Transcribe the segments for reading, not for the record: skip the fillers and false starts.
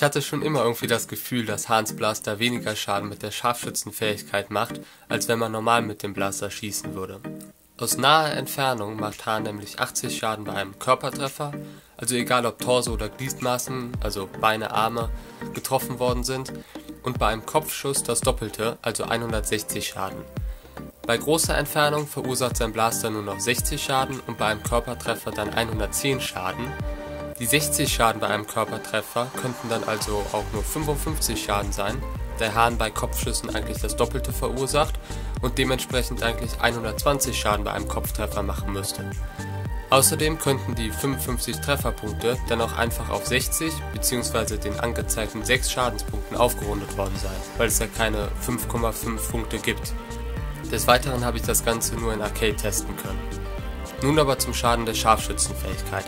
Ich hatte schon immer irgendwie das Gefühl, dass Hans Blaster weniger Schaden mit der Scharfschützenfähigkeit macht, als wenn man normal mit dem Blaster schießen würde. Aus naher Entfernung macht Hahn nämlich 80 Schaden bei einem Körpertreffer, also egal ob Torso oder Gliedmaßen, also Beine, Arme, getroffen worden sind, und bei einem Kopfschuss das Doppelte, also 160 Schaden. Bei großer Entfernung verursacht sein Blaster nur noch 60 Schaden und bei einem Körpertreffer dann 110 Schaden. Die 60 Schaden bei einem Körpertreffer könnten dann also auch nur 55 Schaden sein, da Hahn bei Kopfschüssen eigentlich das Doppelte verursacht und dementsprechend eigentlich 120 Schaden bei einem Kopftreffer machen müsste. Außerdem könnten die 55 Trefferpunkte dann auch einfach auf 60 bzw. den angezeigten 6 Schadenspunkten aufgerundet worden sein, weil es ja keine 5,5 Punkte gibt. Des Weiteren habe ich das Ganze nur in Arcade testen können. Nun aber zum Schaden der Scharfschützenfähigkeit.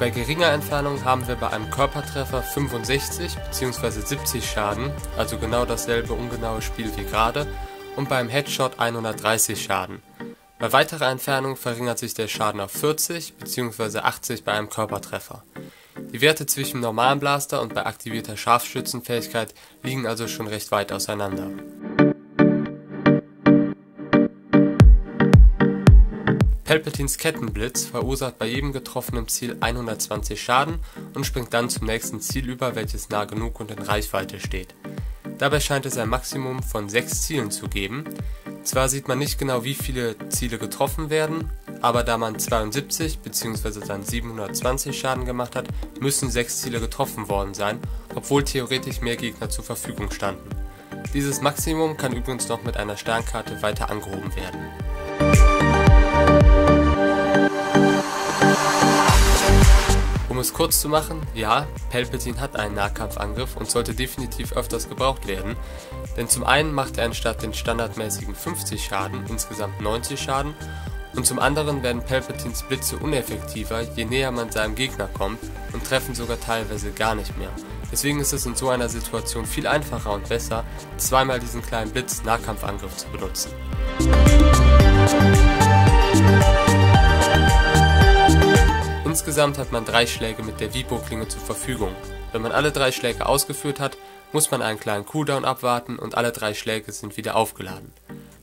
Bei geringer Entfernung haben wir bei einem Körpertreffer 65 bzw. 70 Schaden, also genau dasselbe ungenaue Spiel wie gerade, und beim Headshot 130 Schaden. Bei weiterer Entfernung verringert sich der Schaden auf 40 bzw. 80 bei einem Körpertreffer. Die Werte zwischen normalem Blaster und bei aktivierter Scharfschützenfähigkeit liegen also schon recht weit auseinander. Palpatines Kettenblitz verursacht bei jedem getroffenen Ziel 120 Schaden und springt dann zum nächsten Ziel über, welches nah genug und in Reichweite steht. Dabei scheint es ein Maximum von 6 Zielen zu geben. Zwar sieht man nicht genau, wie viele Ziele getroffen werden, aber da man 72 bzw. dann 720 Schaden gemacht hat, müssen 6 Ziele getroffen worden sein, obwohl theoretisch mehr Gegner zur Verfügung standen. Dieses Maximum kann übrigens noch mit einer Sternkarte weiter angehoben werden. Um es kurz zu machen, ja, Palpatine hat einen Nahkampfangriff und sollte definitiv öfters gebraucht werden, denn zum einen macht er anstatt den standardmäßigen 50 Schaden insgesamt 90 Schaden und zum anderen werden Palpatines Blitze uneffektiver, je näher man seinem Gegner kommt und treffen sogar teilweise gar nicht mehr. Deswegen ist es in so einer Situation viel einfacher und besser, zweimal diesen kleinen Blitz-Nahkampfangriff zu benutzen. Insgesamt hat man 3 Schläge mit der Vibro-Klinge zur Verfügung. Wenn man alle 3 Schläge ausgeführt hat, muss man einen kleinen Cooldown abwarten und alle 3 Schläge sind wieder aufgeladen.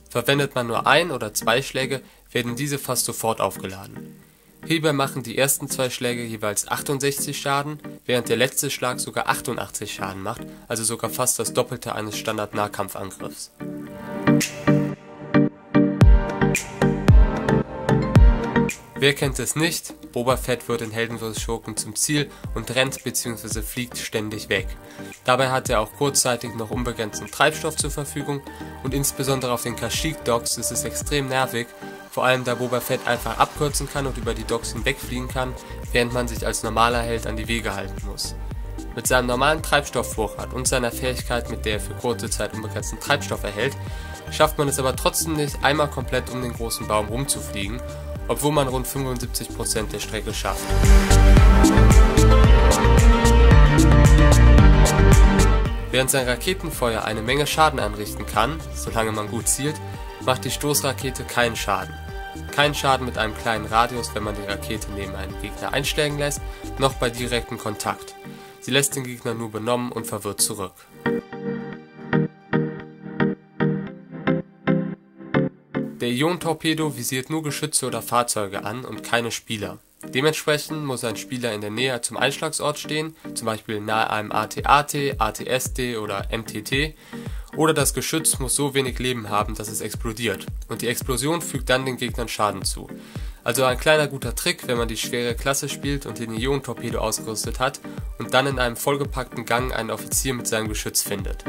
Verwendet man nur 1 oder 2 Schläge, werden diese fast sofort aufgeladen. Hierbei machen die ersten 2 Schläge jeweils 68 Schaden, während der letzte Schlag sogar 88 Schaden macht, also sogar fast das Doppelte eines Standard-Nahkampfangriffs. Wer kennt es nicht? Boba Fett wird in Helden vs. Schurken zum Ziel und rennt bzw. fliegt ständig weg. Dabei hat er auch kurzzeitig noch unbegrenzten Treibstoff zur Verfügung und insbesondere auf den Kashyyyk Docks ist es extrem nervig, vor allem da Boba Fett einfach abkürzen kann und über die Docks hinwegfliegen kann, während man sich als normaler Held an die Wege halten muss. Mit seinem normalen Treibstoffvorrat und seiner Fähigkeit, mit der er für kurze Zeit unbegrenzten Treibstoff erhält, schafft man es aber trotzdem nicht, einmal komplett um den großen Baum rumzufliegen, obwohl man rund 75% der Strecke schafft. Während sein Raketenfeuer eine Menge Schaden anrichten kann, solange man gut zielt, macht die Stoßrakete keinen Schaden. Kein Schaden mit einem kleinen Radius, wenn man die Rakete neben einen Gegner einschlagen lässt, noch bei direktem Kontakt. Sie lässt den Gegner nur benommen und verwirrt zurück. Der Ionentorpedo visiert nur Geschütze oder Fahrzeuge an und keine Spieler. Dementsprechend muss ein Spieler in der Nähe zum Einschlagsort stehen, zum Beispiel nahe einem ATAT, ATSD oder MTT, oder das Geschütz muss so wenig Leben haben, dass es explodiert und die Explosion fügt dann den Gegnern Schaden zu. Also ein kleiner guter Trick, wenn man die schwere Klasse spielt und den Ionentorpedo ausgerüstet hat und dann in einem vollgepackten Gang einen Offizier mit seinem Geschütz findet.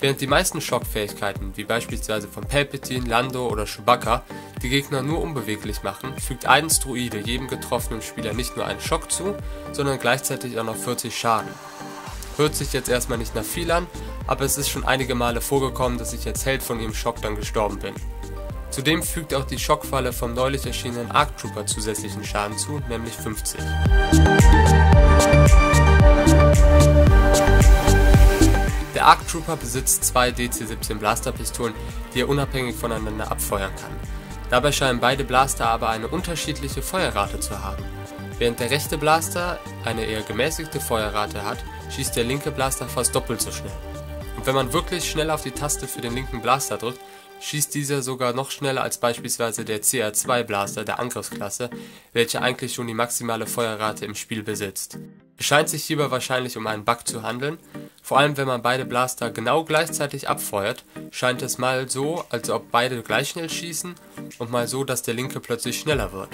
Während die meisten Schockfähigkeiten, wie beispielsweise von Palpatine, Lando oder Chewbacca, die Gegner nur unbeweglich machen, fügt Idens Druide jedem getroffenen Spieler nicht nur einen Schock zu, sondern gleichzeitig auch noch 40 Schaden. Hört sich jetzt erstmal nicht nach viel an, aber es ist schon einige Male vorgekommen, dass ich als Held von ihrem Schock dann gestorben bin. Zudem fügt auch die Schockfalle vom neulich erschienenen Arc Trooper zusätzlichen Schaden zu, nämlich 50. Der Arc Trooper besitzt 2 DC-17 Blasterpistolen, die er unabhängig voneinander abfeuern kann. Dabei scheinen beide Blaster aber eine unterschiedliche Feuerrate zu haben. Während der rechte Blaster eine eher gemäßigte Feuerrate hat, schießt der linke Blaster fast doppelt so schnell. Und wenn man wirklich schnell auf die Taste für den linken Blaster drückt, schießt dieser sogar noch schneller als beispielsweise der CR2 Blaster der Angriffsklasse, welche eigentlich schon die maximale Feuerrate im Spiel besitzt. Es scheint sich hierbei wahrscheinlich um einen Bug zu handeln, vor allem wenn man beide Blaster genau gleichzeitig abfeuert, scheint es mal so, als ob beide gleich schnell schießen und mal so, dass der linke plötzlich schneller wird.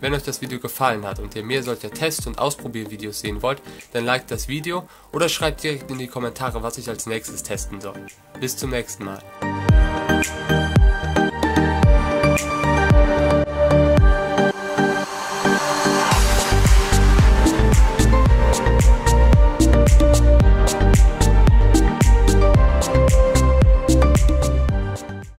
Wenn euch das Video gefallen hat und ihr mehr solcher Test- und Ausprobiervideos sehen wollt, dann liked das Video oder schreibt direkt in die Kommentare, was ich als nächstes testen soll. Bis zum nächsten Mal.